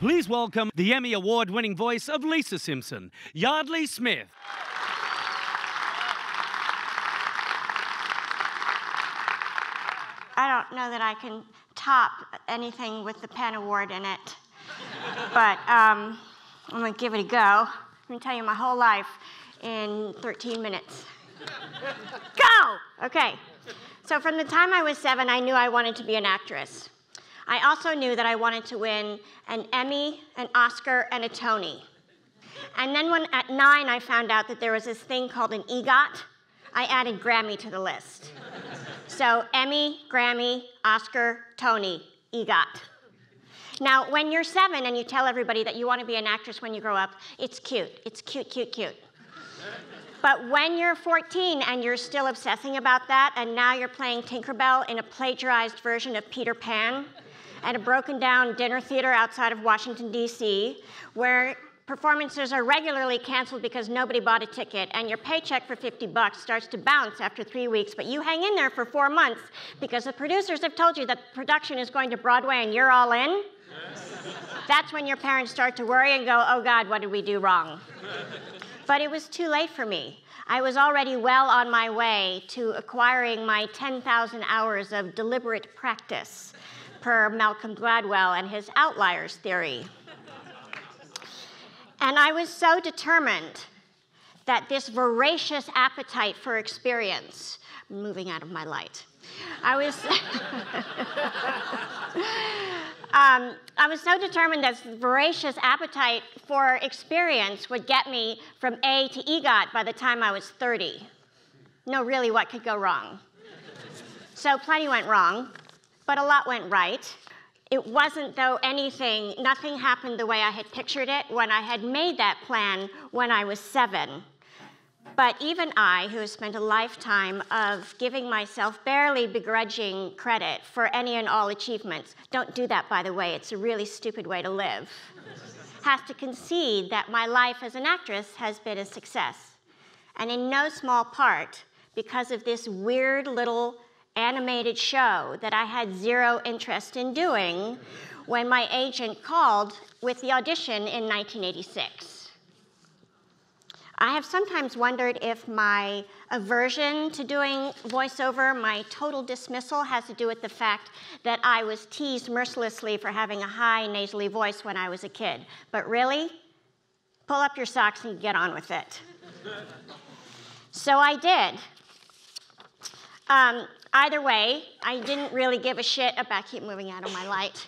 Please welcome the Emmy Award-winning voice of Lisa Simpson, Yeardley Smith. I don't know that I can top anything with the Penn Award in it, but I'm going to give it a go. Let me tell you my whole life in 13 minutes. Go! Okay. So from the time I was 7, I knew I wanted to be an actress. I also knew that I wanted to win an Emmy, an Oscar, and a Tony. And then when at 9 I found out that there was this thing called an EGOT, I added Grammy to the list. So Emmy, Grammy, Oscar, Tony, EGOT. Now, when you're 7 and you tell everybody that you want to be an actress when you grow up, it's cute. It's cute, cute, cute. But when you're 14 and you're still obsessing about that, and now you're playing Tinkerbell in a plagiarized version of Peter Pan at a broken-down dinner theater outside of Washington, D.C., where performances are regularly canceled because nobody bought a ticket, and your paycheck for $50 starts to bounce after 3 weeks, but you hang in there for 4 months because the producers have told you that the production is going to Broadway and you're all in, that's when your parents start to worry and go, oh, God, what did we do wrong? But it was too late for me. I was already well on my way to acquiring my 10,000 hours of deliberate practice per Malcolm Gladwell and his outliers theory. And I was so determined that this voracious appetite for experience, moving out of my light, I was so determined that this voracious appetite for experience would get me from A to EGOT by the time I was 30. No, really, what could go wrong? So plenty went wrong, but a lot went right. It wasn't, though, nothing happened the way I had pictured it when I had made that plan when I was 7. But even I, who has spent a lifetime of giving myself barely begrudging credit for any and all achievements, don't do that, by the way, it's a really stupid way to live, has to concede that my life as an actress has been a success. And in no small part, because of this weird little animated show that I had zero interest in doing when my agent called with the audition in 1986. I have sometimes wondered if my aversion to doing voiceover, my total dismissal, has to do with the fact that I was teased mercilessly for having a high nasally voice when I was a kid. But really, pull up your socks and get on with it. So I did. Either way, I didn't really give a shit about keep moving out of my light.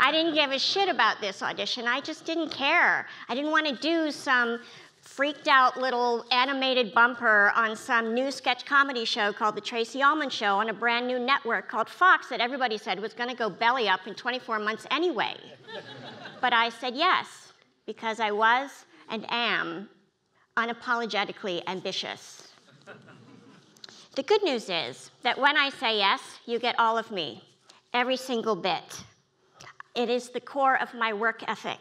I didn't give a shit about this audition. I just didn't care. I didn't want to do some freaked out little animated bumper on some new sketch comedy show called the Tracy Ullman Show on a brand new network called Fox that everybody said was going to go belly up in 24 months anyway. But I said yes, because I was and am unapologetically ambitious. The good news is that when I say yes, you get all of me, every single bit. It is the core of my work ethic.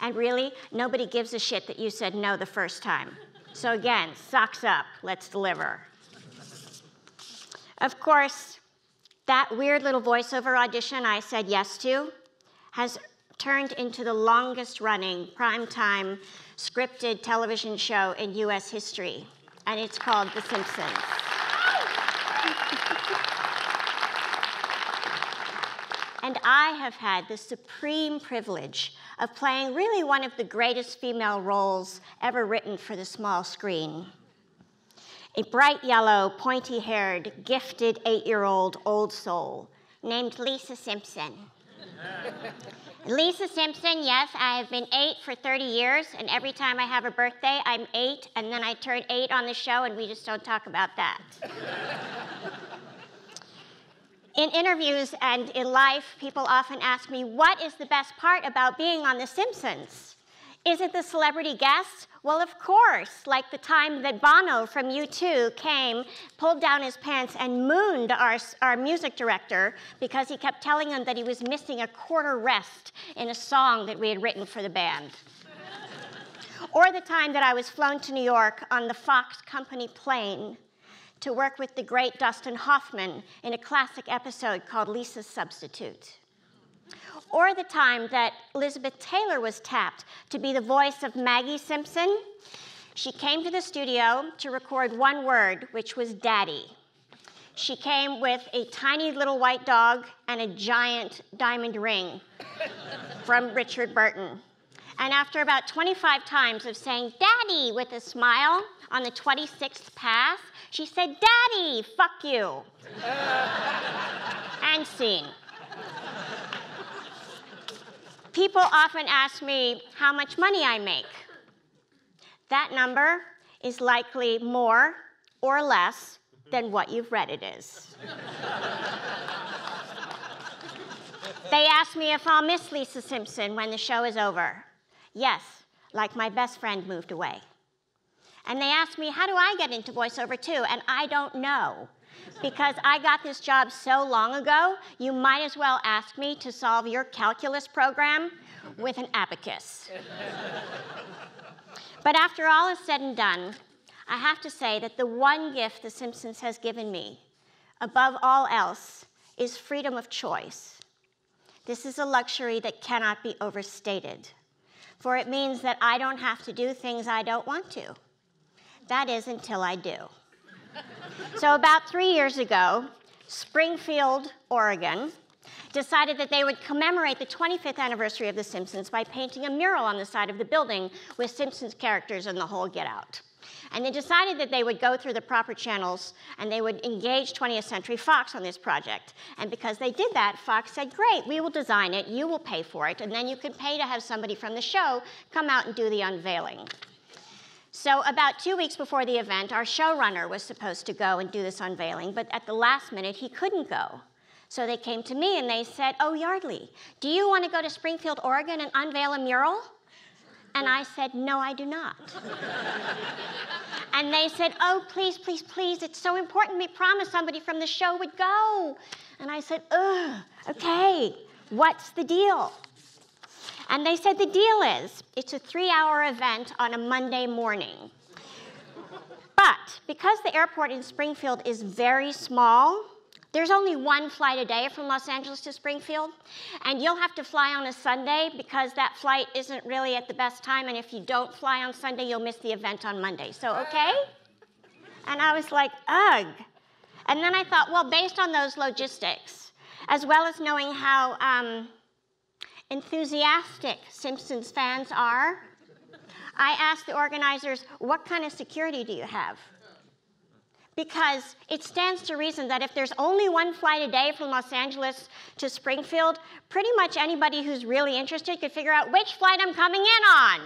And really, nobody gives a shit that you said no the first time. So again, socks up, let's deliver. Of course, that weird little voiceover audition I said yes to has turned into the longest running primetime scripted television show in US history, and it's called The Simpsons. And I have had the supreme privilege of playing really one of the greatest female roles ever written for the small screen. A bright yellow, pointy-haired, gifted 8-year-old old soul named Lisa Simpson. Lisa Simpson, yes, I have been 8 for 30 years, and every time I have a birthday, I'm 8, and then I turn 8 on the show, and we just don't talk about that. In interviews and in life, people often ask me, what is the best part about being on The Simpsons? Is it the celebrity guests? Well, of course, like the time that Bono from U2 came, pulled down his pants, and mooned our music director because he kept telling him that he was missing a quarter rest in a song that we had written for the band. Or the time that I was flown to New York on the Fox company plane to work with the great Dustin Hoffman in a classic episode called Lisa's Substitute. or the time that Elizabeth Taylor was tapped to be the voice of Maggie Simpson. She came to the studio to record one word, which was daddy. She came with a tiny little white dog and a giant diamond ring from Richard Burton. And after about 25 times of saying daddy with a smile on the 26th pass, she said, daddy, fuck you, and scene. People often ask me how much money I make. That number is likely more or less than what you've read it is. They ask me if I'll miss Lisa Simpson when the show is over. Yes, like my best friend moved away. And they ask me, how do I get into voiceover too? And I don't know, because I got this job so long ago, you might as well ask me to solve your calculus program with an abacus. But after all is said and done, I have to say that the one gift The Simpsons has given me, above all else, is freedom of choice. This is a luxury that cannot be overstated, for it means that I don't have to do things I don't want to. That is, until I do. So about 3 years ago, Springfield, Oregon, decided that they would commemorate the 25th anniversary of The Simpsons by painting a mural on the side of the building with Simpsons characters and the whole get-out. And they decided that they would go through the proper channels and they would engage 20th Century Fox on this project. And because they did that, Fox said, great, we will design it, you will pay for it, and then you can pay to have somebody from the show come out and do the unveiling. So about 2 weeks before the event, our showrunner was supposed to go and do this unveiling, but at the last minute, he couldn't go. So they came to me and they said, oh, Yeardley, do you want to go to Springfield, Oregon and unveil a mural? And I said, no, I do not. And they said, oh, please, please, please, it's so important. We promised somebody from the show would go. And I said, ugh, okay, what's the deal? And they said, the deal is, it's a 3-hour event on a Monday morning. But because the airport in Springfield is very small, there's only one flight a day from Los Angeles to Springfield, and you'll have to fly on a Sunday because that flight isn't really at the best time, and if you don't fly on Sunday, you'll miss the event on Monday. So, okay? And I was like, ugh. And then I thought, well, based on those logistics, as well as knowing how enthusiastic Simpsons fans are, I asked the organizers, what kind of security do you have? Because it stands to reason that if there's only one flight a day from Los Angeles to Springfield, pretty much anybody who's really interested could figure out which flight I'm coming in on.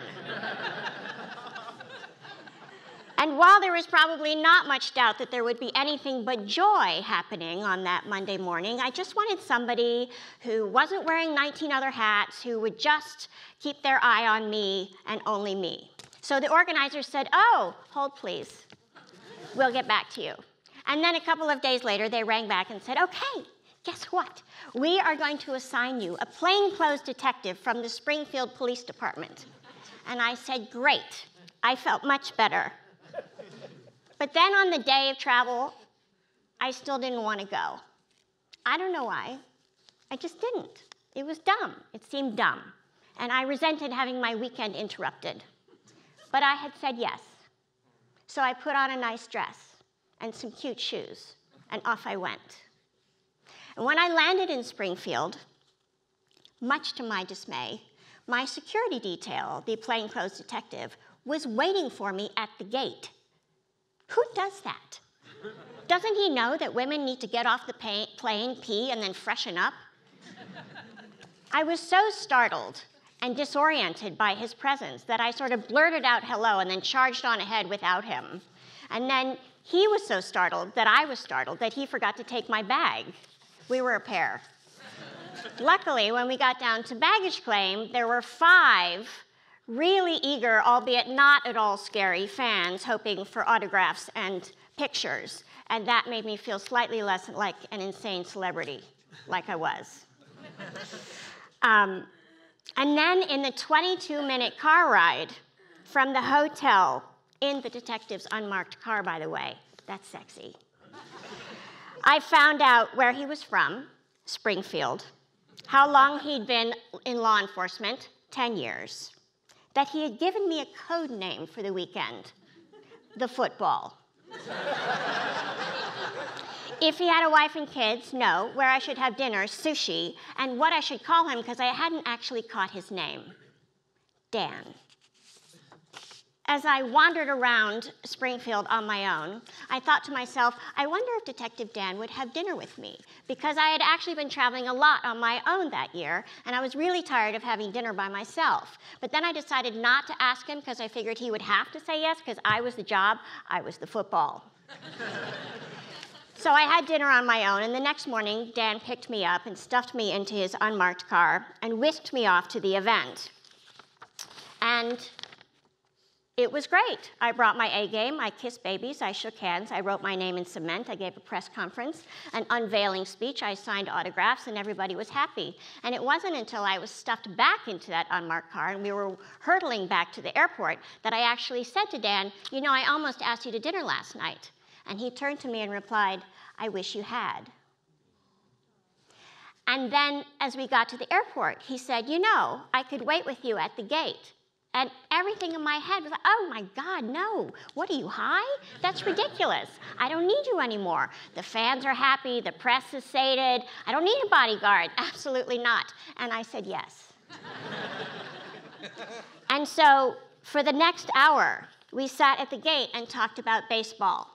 And while there was probably not much doubt that there would be anything but joy happening on that Monday morning, I just wanted somebody who wasn't wearing 19 other hats, who would just keep their eye on me and only me. So the organizer said, oh, hold please. We'll get back to you. And then a couple of days later, they rang back and said, okay, guess what? We are going to assign you a plainclothes detective from the Springfield Police Department. And I said, great. I felt much better. But then on the day of travel, I still didn't want to go. I don't know why. I just didn't. It was dumb. It seemed dumb. And I resented having my weekend interrupted. But I had said yes. So I put on a nice dress and some cute shoes, and off I went. And when I landed in Springfield, much to my dismay, my security detail, the plainclothes detective, was waiting for me at the gate. Who does that? Doesn't he know that women need to get off the plane, pee, and then freshen up? I was so startled and disoriented by his presence that I sort of blurted out hello and then charged on ahead without him. And then he was so startled that I was startled that he forgot to take my bag. We were a pair. Luckily, when we got down to baggage claim, there were 5 really eager, albeit not at all scary, fans hoping for autographs and pictures. And that made me feel slightly less like an insane celebrity, like I was. And then in the 22-minute car ride from the hotel, in the detective's unmarked car, by the way, that's sexy, I found out where he was from, Springfield, how long he'd been in law enforcement, 10 years, that he had given me a code name for the weekend, the football. If he had a wife and kids, no, where I should have dinner, sushi, and what I should call him, because I hadn't actually caught his name, Dan. As I wandered around Springfield on my own, I thought to myself, I wonder if Detective Dan would have dinner with me, because I had actually been traveling a lot on my own that year, and I was really tired of having dinner by myself. But then I decided not to ask him, because I figured he would have to say yes, because I was the job, I was the football. So I had dinner on my own, and the next morning, Dan picked me up and stuffed me into his unmarked car and whisked me off to the event. And it was great. I brought my A game, I kissed babies, I shook hands, I wrote my name in cement, I gave a press conference, an unveiling speech, I signed autographs, and everybody was happy. And it wasn't until I was stuffed back into that unmarked car and we were hurtling back to the airport that I actually said to Dan, you know, I almost asked you to dinner last night. And he turned to me and replied, I wish you had. And then as we got to the airport, he said, you know, I could wait with you at the gate. And everything in my head was like, oh my God, no. What are you, high? That's ridiculous. I don't need you anymore. The fans are happy, the press is sated. I don't need a bodyguard, absolutely not. And I said yes. And so for the next hour, we sat at the gate and talked about baseball.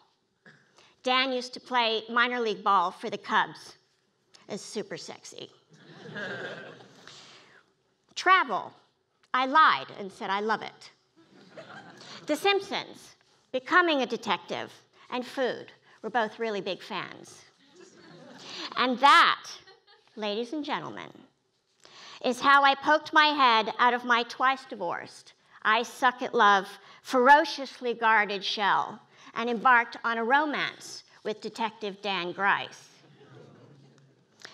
Dan used to play minor league ball for the Cubs. It's super sexy. Travel. I lied and said I love it. The Simpsons, becoming a detective, and food were both really big fans. And that, ladies and gentlemen, is how I poked my head out of my twice-divorced, I suck at love, ferociously guarded shell and embarked on a romance with Detective Dan Grice.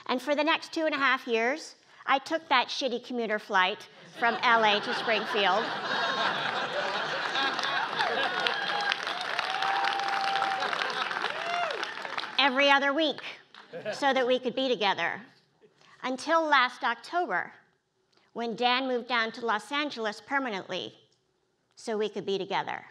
And for the next 2.5 years, I took that shitty commuter flight from LA to Springfield. Every other week so that we could be together. Until last October, when Dan moved down to Los Angeles permanently so we could be together.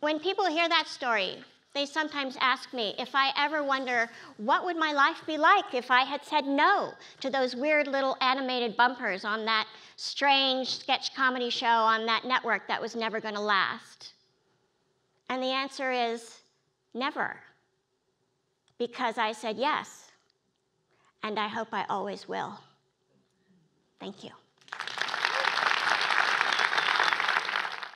When people hear that story, they sometimes ask me if I ever wonder what would my life be like if I had said no to those weird little animated bumpers on that strange sketch comedy show on that network that was never going to last. And the answer is never, because I said yes, and I hope I always will. Thank you.